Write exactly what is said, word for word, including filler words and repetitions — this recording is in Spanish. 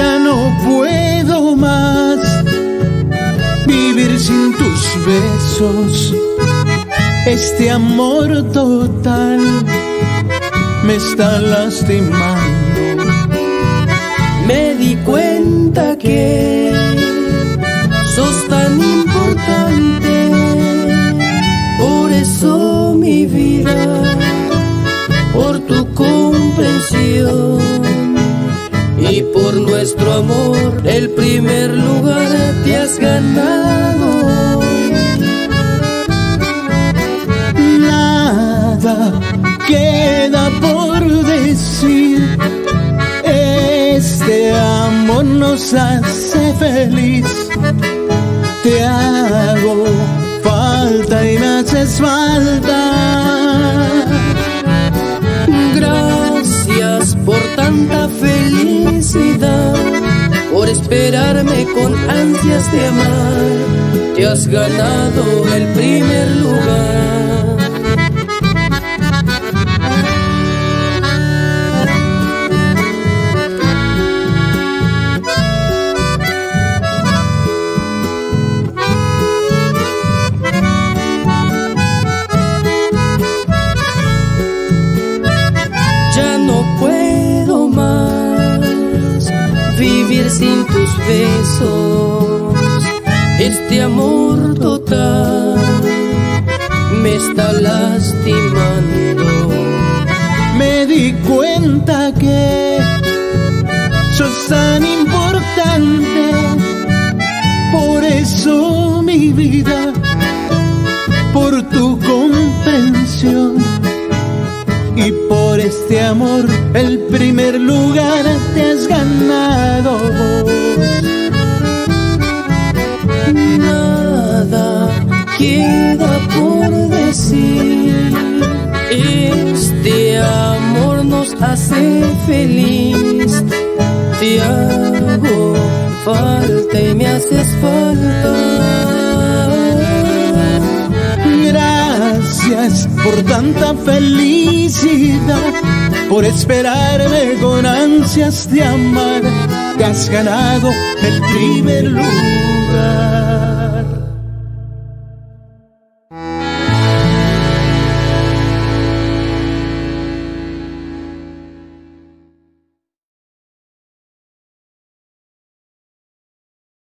ya no puedo más vivir sin tus besos. Este amor total me está lastimando. Me di cuenta que sos tan importante, por eso mi vida, por tu comprensión y por nuestro amor, el primer lugar te has ganado. Nada queda por decir, este amor nos hace feliz. Te hago falta y me haces falta. Gracias por tanta felicidad, por esperarme con ansias de amar. Te has ganado el primer lugar. Sin tus besos, este amor total me está lastimando. Me di cuenta que sos tan importante, por eso mi vida, por tu comprensión y por este amor, el primer lugar te has ganado. Nada queda por decir, este amor nos hace feliz. Te hago falta y me haces falta. Gracias por tanta felicidad, por esperarme con ansias de amar. Te has ganado el primer lugar.